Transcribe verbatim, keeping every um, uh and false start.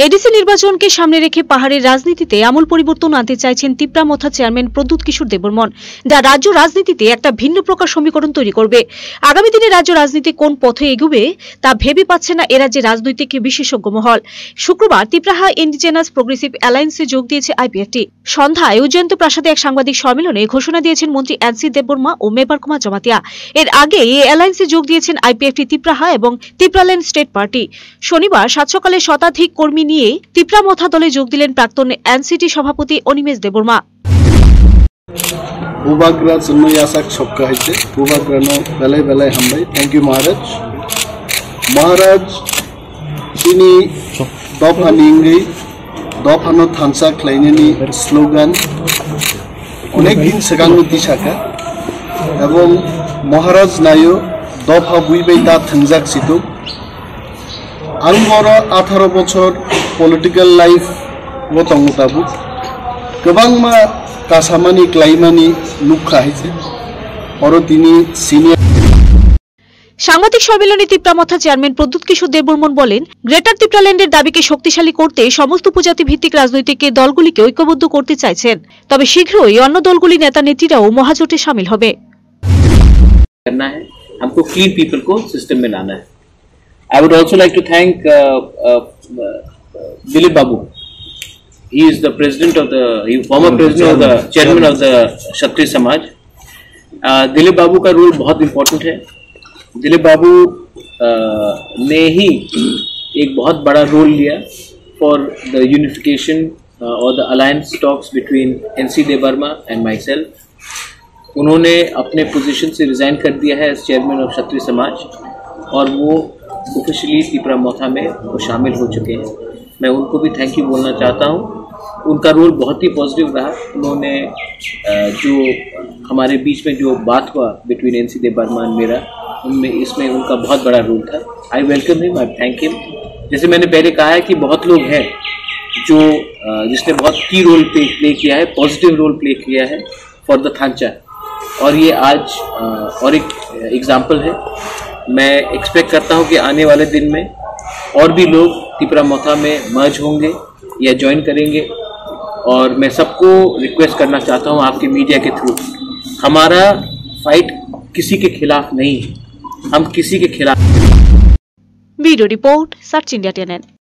ADC निर्वाचन के सामने रेखे पहाड़े राजनीतिते आमूल परिवर्तन आनते चाइछेन त्रिपुरा मोथा चेयरमैन प्रद्युत किशोर देबबर्मन जा राज्य राजनीतिते एकटा भिन्न प्रकार समीकरण तैरी करबे। आगामी दिने राज्य राजनीति कोन पथे एगोबे ता भेबे पाच्छे ना ए राज्ये राजनैतिक विशेषज्ञ महल। शुक्रवार त्रिपुरा इंडिजिनास प्रोग्रेसिव अलायन्से जोग दिएছে आईपीएफटी। सन्ध्याय उज्जयন্ত প্রাসাদে एक সাংবাদিক সম্মেলনে ঘোষণা দিয়েছেন মন্ত্রী এনসি দেববর্মা ও মেবারকুমা জমাতিয়া। এর আগে এই অ্যালায়েন্সে যোগ দিয়েছেন আইপিএফটি ত্রিপুরা এবং ত্রিপুরা স্টেট পার্টি। শনিবার সাত সকালে শতাধিক কর্মী নিয়ে ত্রিপুরা মথা দলে যোগ দিলেন প্রাক্তন এনসিটি সভাপতি অনিমেষ দেববর্মা। পূর্বাগ্রা সুন্নয়াসাক ছক্কা হইছে পূর্বাগ্রানো বেলে বেলে হামবাই। থ্যাংক ইউ মহারাজ। মহারাজ চিনি দফানি ইংরি দফানো থানসা ক্লাইনেনি স্লোগান অনেক দিন সেগানো দিশাকা এবং মহারাজ নাইও দফা বুইবে দা থঞ্জাক সিতু। आंगोर अठारो बचर पलिटिकल लाइफ गत मुताबिक गोबांमा कासामानी क्लाइमानी लुखा है और तिनी सिनियर সাংবাদিক সম্মেলনে ত্রিপুরা মথা চেয়ারম্যান প্রদ্যুৎ কিশোর দেববর্মন বলেন, গ্রেটার ত্রিপুরাল্যান্ডের দাবিকে শক্তিশালী করতে সমস্ত উপজাতি ভিত্তিক রাজনৈতিক দলগুলিকে ঐক্যবদ্ধ করতে চাইছেন। তবে শীঘ্রই অন্য দলগুলি নেতা নেত্রীরাও মহাজোটে शामिल হবে। करना है हमको ক্লিন পিপল को सिस्टम में लाना है। I would also like to thank uh, uh, Dilip Babu. He is the president of the he former president of the chairman of the Kshatriya Samaj. Uh, Dilip Babu का role बहुत important है। Dilip Babu uh, ने ही एक बहुत बड़ा role लिया for the unification uh, or the alliance talks between N C Devarma and myself. उन्होंने अपने position से resign कर दिया है as chairman of Kshatriya Samaj और वो ऑफिशियली त्रिपुरा मोथा में वो शामिल हो चुके हैं। मैं उनको भी थैंक यू बोलना चाहता हूँ। उनका रोल बहुत ही पॉजिटिव रहा। उन्होंने जो हमारे बीच में जो बात हुआ बिटवीन एनसी देवबर्मा और मेरा, उनमें इसमें उनका बहुत बड़ा रोल था। I welcome him, I thank him. जैसे मैंने पहले कहा है कि बहुत लोग हैं जो जिसने बहुत की रोल प्ले प्ले किया है, पॉजिटिव रोल प्ले किया है फॉर द थानचा, और ये आज और एक एग्जाम्पल है। मैं एक्सपेक्ट करता हूं कि आने वाले दिन में और भी लोग त्रिपुरा मोथा में मर्ज होंगे या ज्वाइन करेंगे। और मैं सबको रिक्वेस्ट करना चाहता हूं आपके मीडिया के थ्रू, हमारा फाइट किसी के खिलाफ नहीं है, हम किसी के खिलाफ। Bureau report, search India T N N.